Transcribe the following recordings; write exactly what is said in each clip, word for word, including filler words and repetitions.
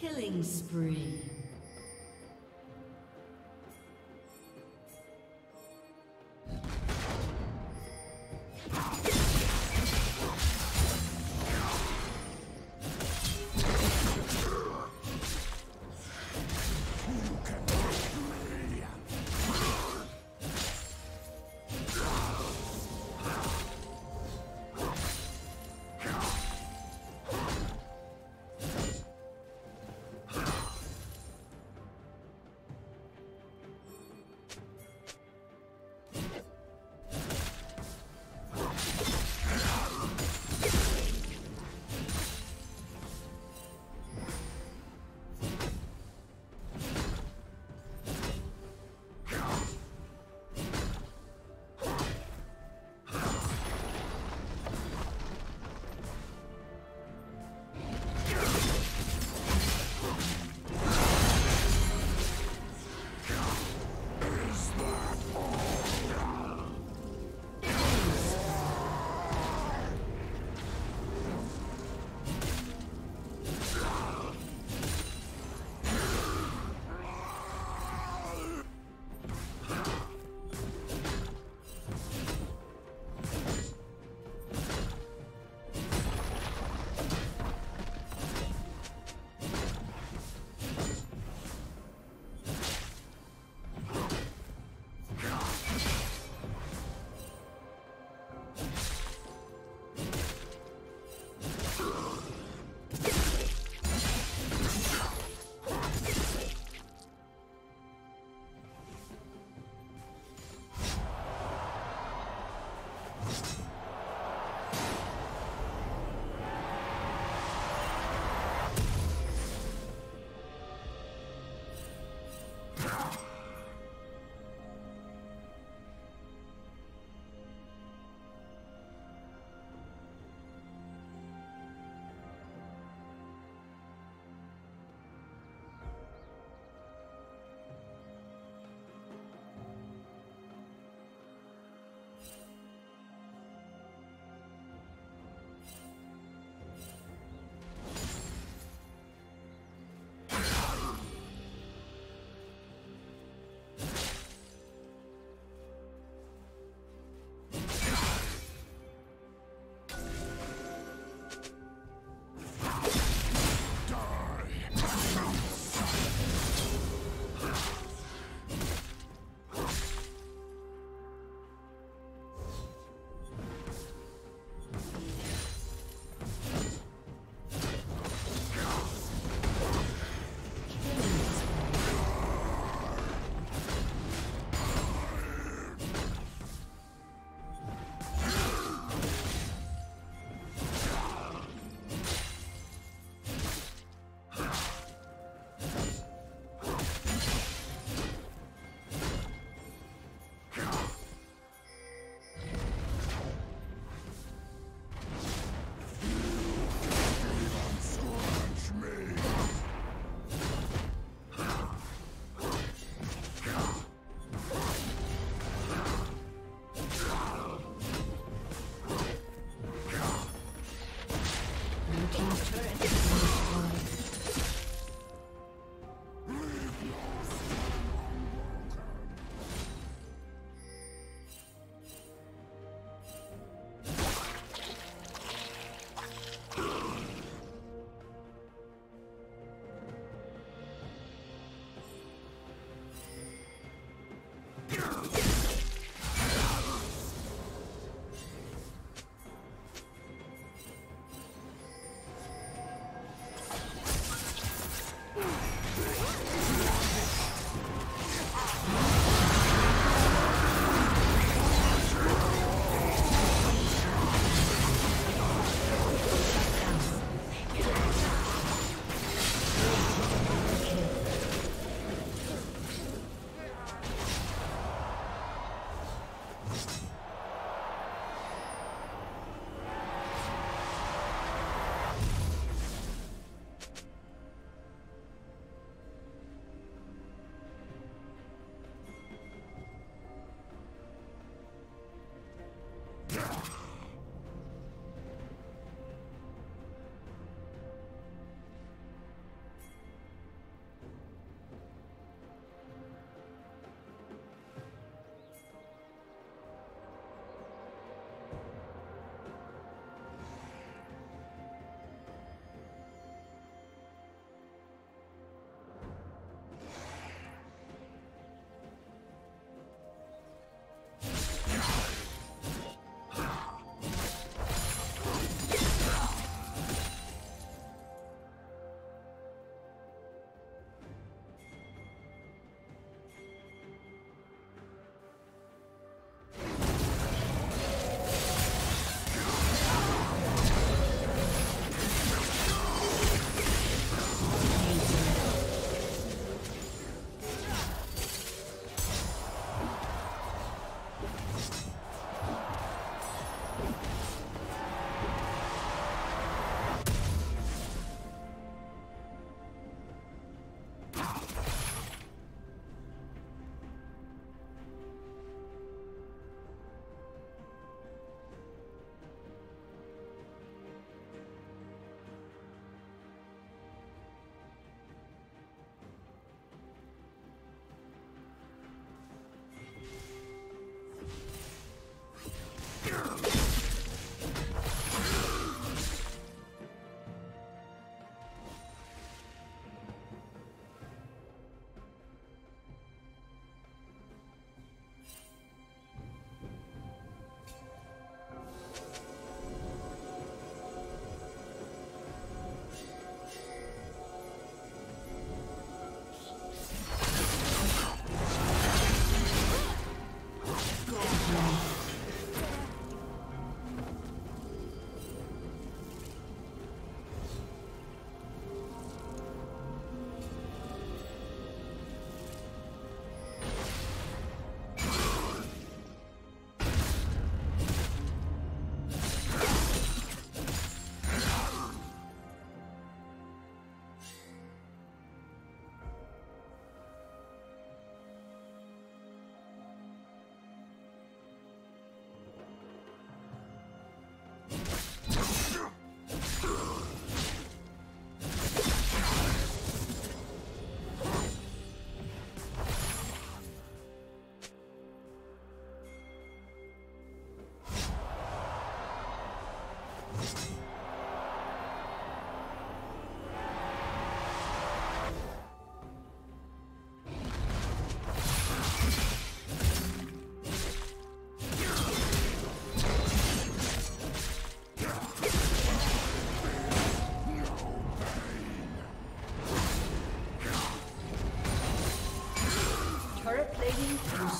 Killing spree.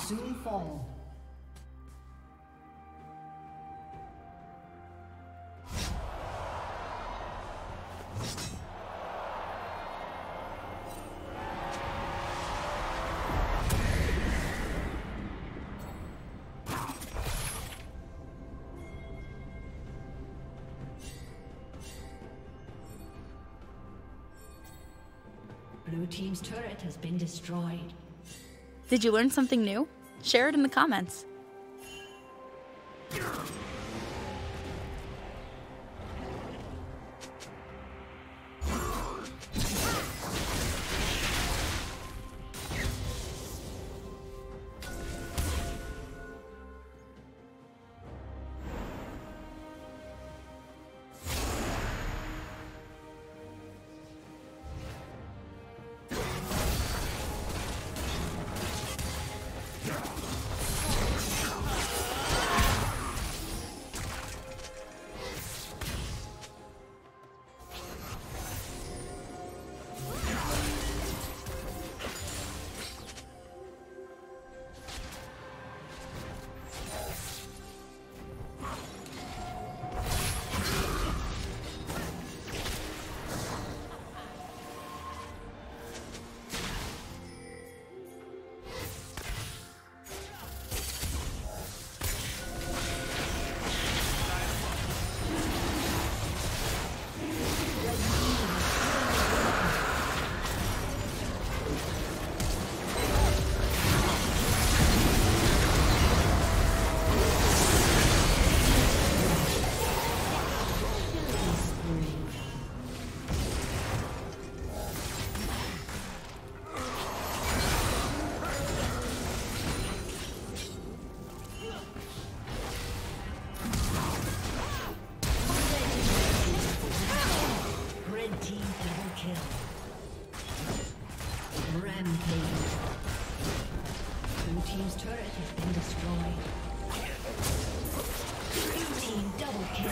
Soon fall. Blue team's turret has been destroyed. Did you learn something new? Share it in the comments. team's turret has been destroyed. Blue team double kill.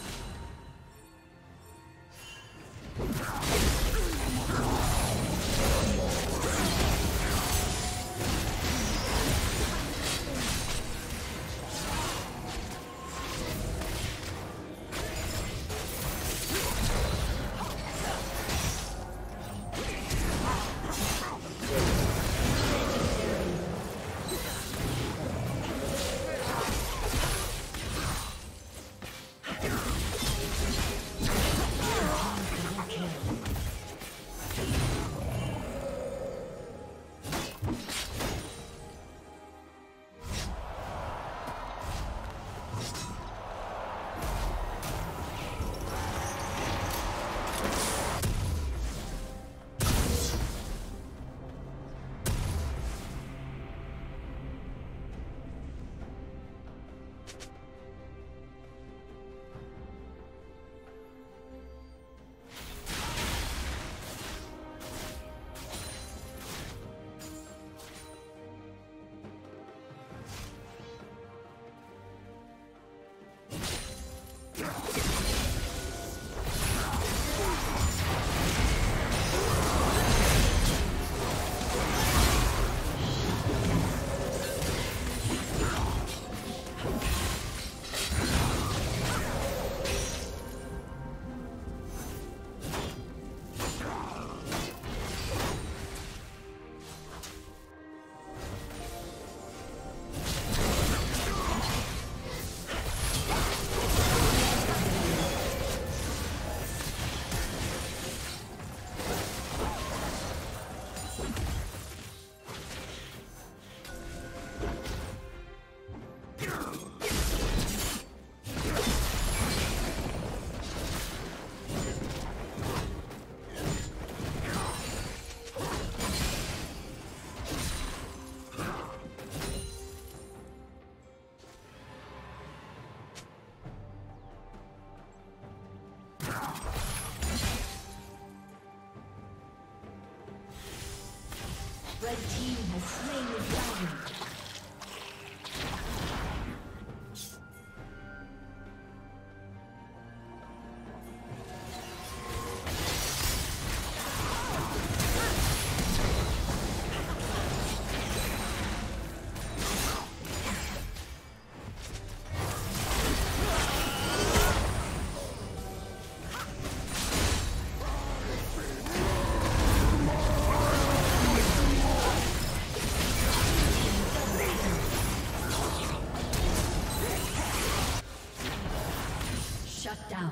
Yeah. Shut down.